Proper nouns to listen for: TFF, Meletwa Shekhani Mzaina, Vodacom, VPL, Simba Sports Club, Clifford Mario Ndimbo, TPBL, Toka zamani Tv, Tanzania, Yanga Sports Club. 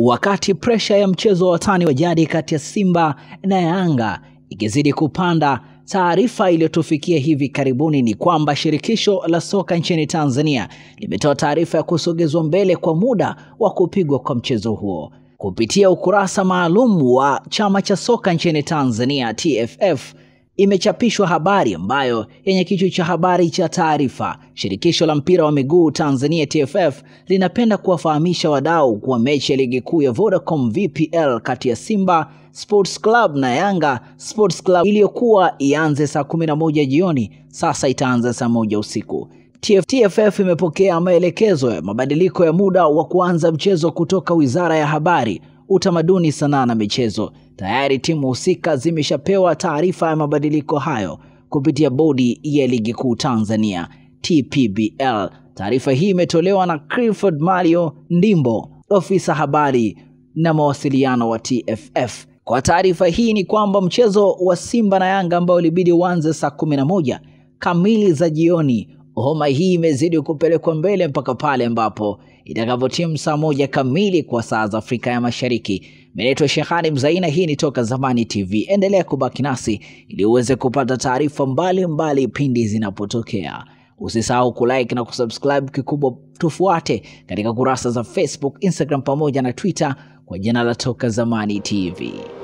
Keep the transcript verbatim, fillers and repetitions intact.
Wakati presha ya mchezo wa watani wa jadi kati ya Simba na Yanga ikizidi kupanda, taarifa iliyotufikia hivi karibuni ni kwamba shirikisho la soka nchini Tanzania limetoa taarifa ya kusogezwa mbele kwa muda wa kupigwa kwa mchezo huo. Kupitia ukurasa maalum wa chama cha soka nchini Tanzania T F F, imechapishwa habari ambayo yenye kichwa cha habari cha taarifa: shirikisho la mpira wa miguu Tanzania T F F linapenda kuwafahamisha wadau kuwa mechi ya ligi kuu ya Vodacom V P L kati ya Simba Sports Club na Yanga Sports Club iliyokuwa ianze saa kumi na moja jioni sasa itaanza saa moja usiku. T F F imepokea maelekezo ya mabadiliko ya muda wa kuanza mchezo kutoka Wizara ya Habari, Utamaduni, Sanaa na Michezo. Tayari timu husika zimeshapewa taarifa ya mabadiliko hayo kupitia bodi ya ligi kuu Tanzania T P B L. Taarifa hii imetolewa na Clifford Mario Ndimbo, ofisa habari na mawasiliano wa T F F. Kwa taarifa hii ni kwamba mchezo wa Simba na Yanga ambao ulibidi uanze saa kumi na moja kamili za jioni, homa hii imezidi kupelekwa mbele mpaka pale ambapo itakapotimu saa moja kamili kwa saa za Afrika ya Mashariki. Meletwa Shekhani Mzaina, hii ni Toka Zamani T V. Endelea kubaki nasi ili uweze kupata taarifa mbalimbali pindi zinapotokea. Usisahau kulike na kusubscribe, kikubwa tufuate katika kurasa za Facebook, Instagram pamoja na Twitter kwa jina la Toka Zamani T V.